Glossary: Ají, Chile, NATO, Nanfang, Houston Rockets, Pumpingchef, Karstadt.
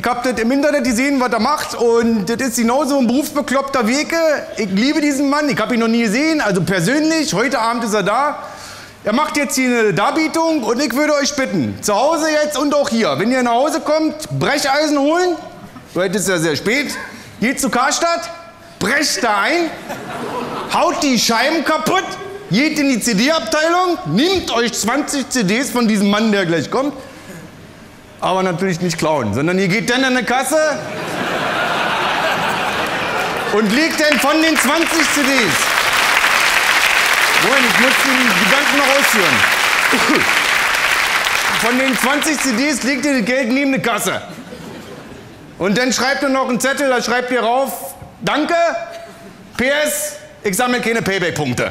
Ich hab das im Internet gesehen, was er macht, und das ist genau so ein berufsbekloppter Weke. Ich liebe diesen Mann, ich habe ihn noch nie gesehen, also persönlich, heute Abend ist er da. Er macht jetzt hier eine Darbietung und ich würde euch bitten, zu Hause jetzt und auch hier, wenn ihr nach Hause kommt, Brecheisen holen, heute ist ja sehr spät, geht zu Karstadt, brecht da ein, haut die Scheiben kaputt, geht in die CD-Abteilung, nehmt euch 20 CDs von diesem Mann, der gleich kommt, aber natürlich nicht klauen, sondern ihr geht dann an eine Kasse und legt dann von den 20 CDs. Moment, ich muss den Gedanken noch ausführen. Von den 20 CDs legt ihr das Geld neben eine Kasse. Und dann schreibt ihr noch einen Zettel, da schreibt ihr rauf: Danke, PS, ich sammle keine Payback-Punkte.